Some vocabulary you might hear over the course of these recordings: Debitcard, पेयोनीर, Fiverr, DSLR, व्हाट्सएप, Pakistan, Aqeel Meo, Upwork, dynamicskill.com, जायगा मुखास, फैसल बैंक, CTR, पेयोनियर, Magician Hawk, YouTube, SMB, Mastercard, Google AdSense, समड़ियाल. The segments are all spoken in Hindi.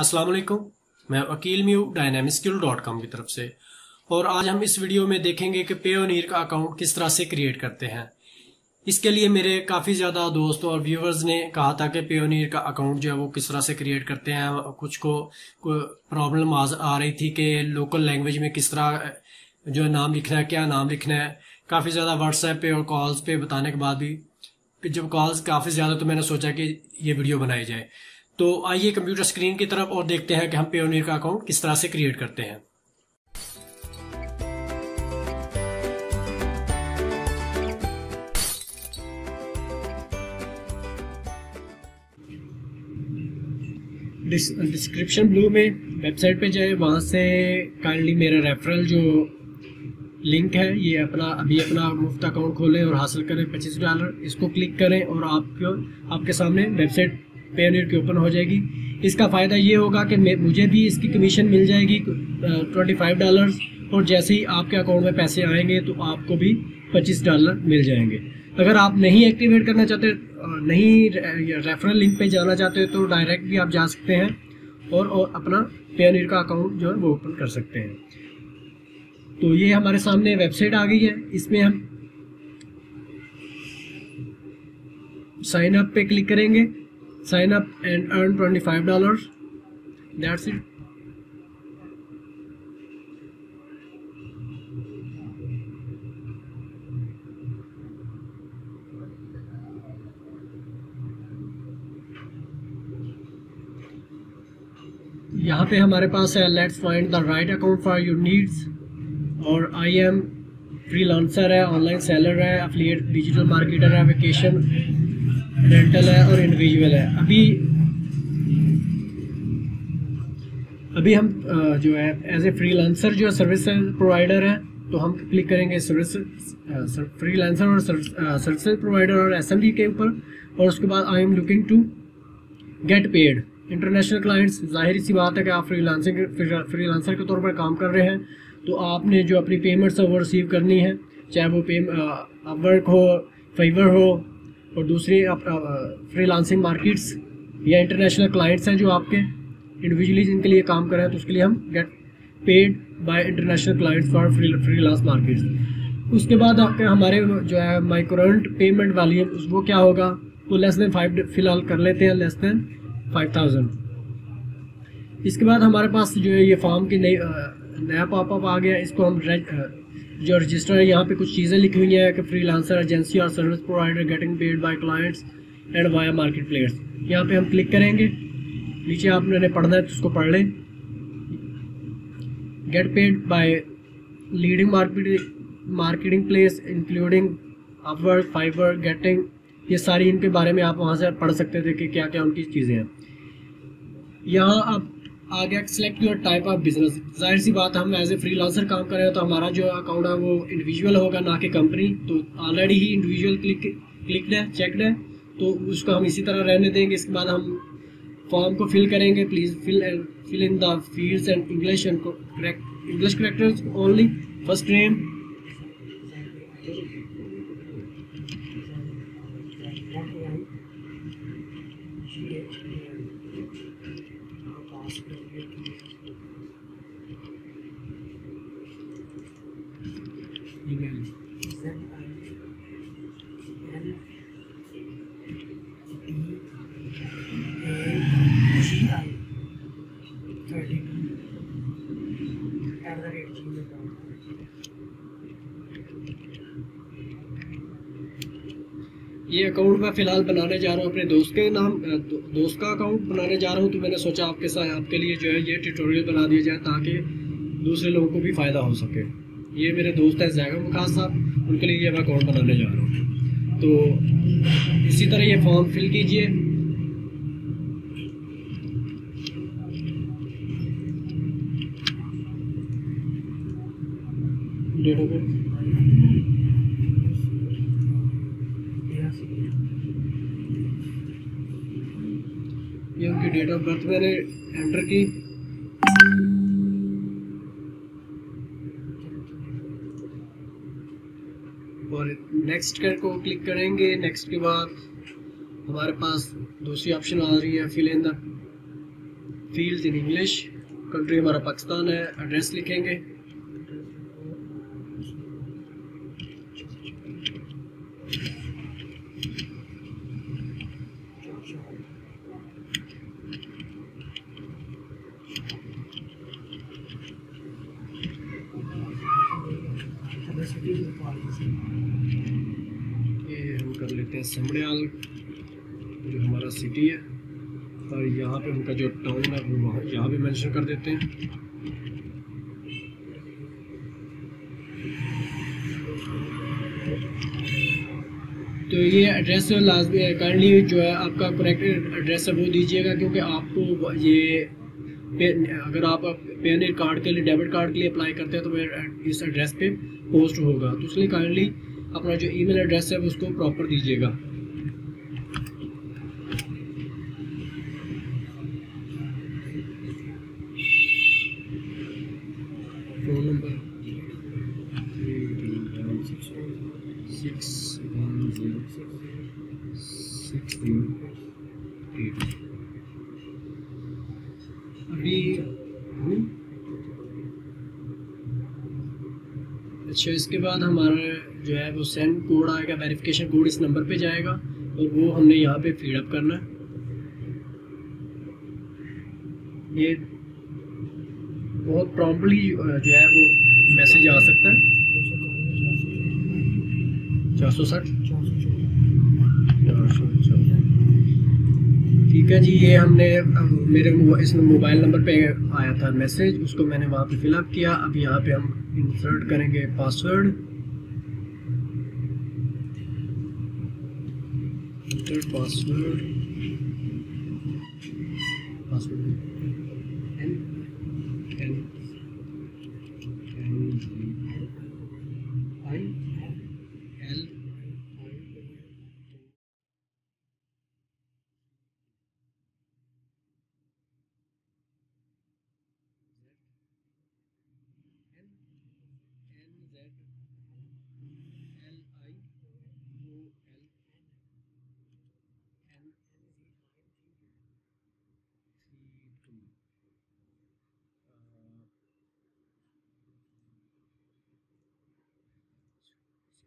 अस्सलामुअलैकुम, मैं अकील म्यू dynamicskill.com की तरफ से, और आज हम इस वीडियो में देखेंगे कि पेयोनीर का अकाउंट किस तरह से क्रिएट करते हैं। इसके लिए मेरे काफ़ी ज़्यादा दोस्तों और व्यूवर्स ने कहा था कि पेयोनीर का अकाउंट जो है वो किस तरह से क्रिएट करते हैं। कुछ को प्रॉब्लम आ रही थी कि लोकल लैंग्वेज में किस तरह जो नाम लिखना है, क्या नाम लिखना है। काफ़ी ज़्यादा व्हाट्सएप पे और कॉल्स पे बताने के बाद भी जब कॉल्स काफ़ी ज़्यादा, तो मैंने सोचा कि ये वीडियो बनाई जाए। तो आइए कंप्यूटर स्क्रीन की तरफ और देखते हैं कि हम पेयोनीर का अकाउंट किस तरह से क्रिएट करते हैं। डिस्क्रिप्शन ब्लू में वेबसाइट पे जाए, वहाँ से काइंडली मेरा रेफरल जो लिंक है, ये अपना मुफ्त अकाउंट खोलें और हासिल करें $25। इसको क्लिक करें और आपके सामने वेबसाइट पेयोनीर की ओपन हो जाएगी। इसका फ़ायदा ये होगा कि मुझे भी इसकी कमीशन मिल जाएगी $25, और जैसे ही आपके अकाउंट में पैसे आएंगे तो आपको भी $25 मिल जाएंगे। अगर आप नहीं एक्टिवेट करना चाहते, नहीं रेफरल लिंक पे जाना चाहते तो डायरेक्ट भी आप जा सकते हैं और अपना पेयोनीर का अकाउंट जो है वो ओपन कर सकते हैं। तो ये हमारे सामने वेबसाइट आ गई है। इसमें हम साइन अप पे क्लिक करेंगे, sign up and earn $25, that's it. यहाँ पे हमारे पास है let's find the right account for your needs, और आई एम फ्रीलांसर है, ऑनलाइन सेलर है, अफिलिएट डिजिटल मार्केटर है, वेकेशन रेंटल है और इंडिविजुअल है। अभी हम जो है एज ए फ्रीलांसर जो है सर्विस प्रोवाइडर है, तो हम क्लिक करेंगे सर्विस फ्रीलांसर और सर्विस प्रोवाइडर और SMB के ऊपर, और उसके बाद I am looking to get paid international clients. जाहिर सी बात है कि आप फ्रीलांसर के तौर पर काम कर रहे हैं, तो आपने जो अपनी पेमेंट्स है वो रिसीव करनी है, चाहे वो अपवर्क हो, फाइवर हो और दूसरी फ्रीलांसिंग मार्केट्स या इंटरनेशनल क्लाइंट्स हैं जो आपके इंडिविजुअली जिनके लिए काम कर रहे हैं, तो उसके लिए हम get paid by international clients for freelance markets. उसके बाद आपके हमारे जो है माई करंट पेमेंट वाली वो क्या होगा, वो लेस दैन 5 फिलहाल कर लेते हैं, लेस दैन 5000। इसके बाद हमारे पास जो है ये फॉर्म की नया पॉपअप आ गया। इसको हम जो रजिस्टर है, यहाँ पे कुछ चीज़ें लिखी हुई हैं कि फ्रीलांसर, एजेंसी और service provider, getting paid by clients and via market place. यहाँ पे हम क्लिक करेंगे, नीचे आपने पढ़ना है तो उसको पढ़ लें। Get paid by leading marketing place including Upwork, Fiverr, getting, ये सारी इनके बारे में आप वहाँ से पढ़ सकते थे कि क्या क्या उनकी चीज़ें हैं। यहाँ अब आ गया select your type of business. जाहिर सी बात हम एज ए फ्रीलांसर काम कर रहे हैं तो हमारा जो अकाउंट है वो इंडिविजुअल होगा, ना कि कंपनी। तो ऑलरेडी ही इंडिविजुअल क्लिक है, चेकड है, तो उसको हम इसी तरह रहने देंगे। इसके बाद हम फॉर्म को फिल करेंगे, Please fill in the fields and English and correct English characters only. First name, email. ये अकाउंट मैं फ़िलहाल बनाने जा रहा हूँ अपने दोस्त के नाम, दोस्त का अकाउंट बनाने जा रहा हूँ, तो मैंने सोचा आपके लिए जो है ये ट्यूटोरियल बना दिया जाए ताकि दूसरे लोगों को भी फ़ायदा हो सके। ये मेरे दोस्त हैं जायगा मुखास साहब, उनके लिए ये मैं अकाउंट बनाने जा रहा हूँ। तो इसी तरह ये फॉर्म फिल कीजिए। ये उनकी डेट ऑफ बर्थ मैंने एंटर की। और नेक्स्ट को क्लिक करेंगे। नेक्स्ट के बाद हमारे पास दूसरी ऑप्शन आ रही है, fill in the fields in English, country हमारा पाकिस्तान है, एड्रेस लिखेंगे, ये हम कर लेते हैं समड़ियाल जो हमारा सिटी है, और यहाँ पे उनका जो टाउन है वो वहाँ यहाँ भी मेंशन कर देते हैं। तो ये एड्रेस लाजमी है, काइंडली जो है आपका करेक्ट एड्रेस है वो दीजिएगा, क्योंकि आपको ये अगर आप पेयोनियर कार्ड के लिए डेबिट कार्ड के लिए अप्लाई करते हैं तो वह इस एड्रेस पे पोस्ट होगा, तो इसलिए काइंडली अपना जो ईमेल एड्रेस है उसको प्रॉपर दीजिएगा। Phone number 3 6 1 0 6 3 8। अभी अच्छा, इसके बाद हमारा जो है वो सेंड कोड आएगा, वेरिफिकेशन कोड इस नंबर पे जाएगा और वो हमने यहाँ पे फीडअप करना है। ये बहुत प्रॉम्प्टली जो है वो मैसेज आ सकता है। 460 ठीक है जी। ये हमने मेरे इस मोबाइल नंबर पे आया था मैसेज, उसको मैंने वहाँ पे फिलअप किया। अब यहाँ पे हम इंसर्ट करेंगे password, enter password NNIL।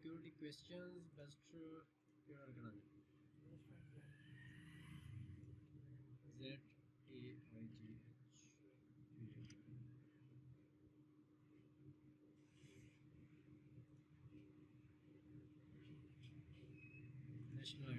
Security questions best here are going to ZAIGH। national ID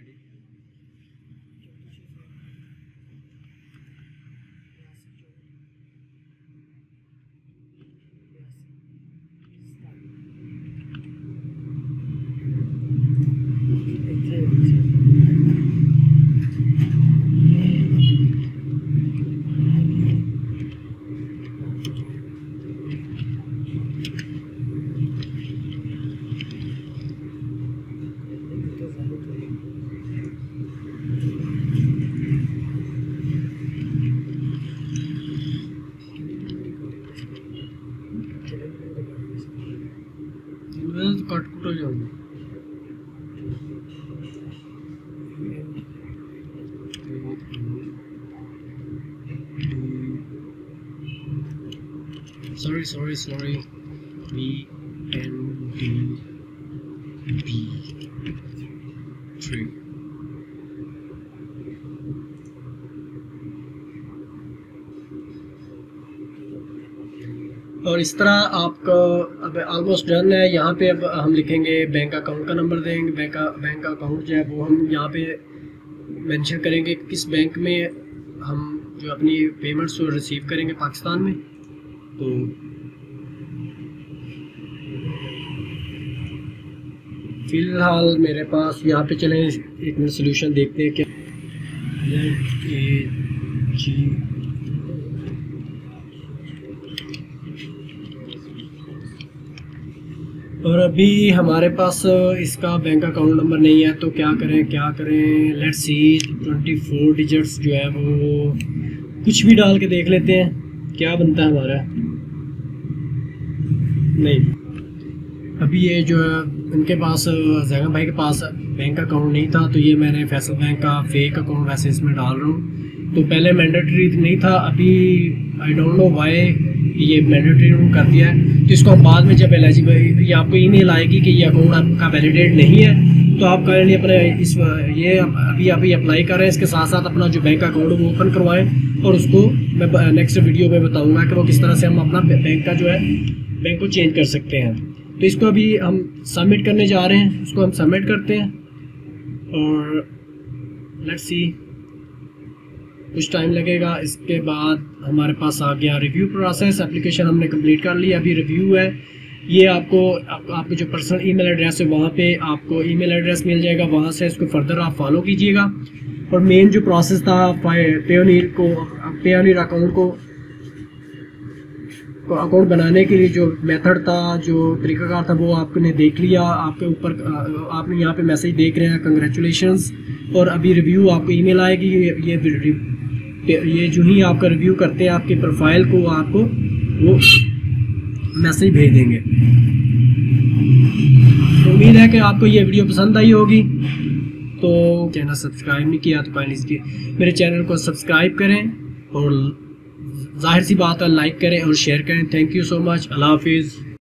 sorry BNDB3 और इस तरह आपका अब ऑलमोस्ट डन है। यहाँ पे अब हम लिखेंगे बैंक अकाउंट का नंबर देंगे, बैंक अकाउंट जो है वो हम यहाँ पे मेंशन करेंगे किस बैंक में हम जो अपनी पेमेंट्स वो रिसीव करेंगे पाकिस्तान में। तो फिलहाल मेरे पास यहाँ पे चले एक मिनट सोल्यूशन देखते हैं क्या और अभी हमारे पास इसका बैंक अकाउंट नंबर नहीं है तो क्या करें। लेट्स सी 24 डिजिट्स जो है वो कुछ भी डाल के देख लेते हैं क्या बनता है हमारा। नहीं, अभी ये जो है उनके पास जैगा भाई के पास बैंक अकाउंट नहीं था तो ये मैंने फैसल बैंक का फेक अकाउंट वैसे इसमें डाल रहा हूँ। तो पहले मैंडेटरी नहीं था, अभी आई डोंट नो वाई ये मैंडेटरी कर दिया है। तो इसको आप बाद में जब एलिजिबल या आपको ई मेल आएगी कि ये अकाउंट आपका वैलिडेट नहीं है, तो आप करेंटली अपने इस ये अभी आप अप्लाई करें। इसके साथ साथ अपना जो बैंक अकाउंट है वो ओपन करवाएं, और उसको मैं नेक्स्ट वीडियो में बताऊँगा कि वो किस तरह से हम अपना बैंक का जो है बैंक को चेंज कर सकते हैं। तो इसको अभी हम सबमिट करने जा रहे हैं, इसको हम सबमिट करते हैं और लेट्स सी कुछ टाइम लगेगा। इसके बाद हमारे पास आ गया रिव्यू प्रोसेस, एप्लीकेशन हमने कंप्लीट कर ली, अभी रिव्यू है। ये आपको जो पर्सनल ईमेल एड्रेस है वहाँ पे आपको ईमेल एड्रेस मिल जाएगा, वहाँ से इसको फर्दर आप फॉलो कीजिएगा। और मेन जो प्रोसेस था पेयोनीर को पेयोनीर अकाउंट बनाने के लिए जो मेथड था, जो तरीकाकार था, वो आपने देख लिया। आपके ऊपर आपने यहाँ पे मैसेज देख रहे हैं कंग्रेचुलेशंस, और अभी रिव्यू आपको ईमेल आएगी। ये जो ही आपका रिव्यू करते हैं आपकी प्रोफाइल को, आपको वो मैसेज भेज देंगे। तो उम्मीद है कि आपको ये वीडियो पसंद आई होगी। तो चैनल सब्सक्राइब नहीं किया तो काइंडली मेरे चैनल को सब्सक्राइब करें, और ज़ाहिर सी बात है लाइक करें और शेयर करें। थैंक यू सो मच, अल्लाह हाफिज़।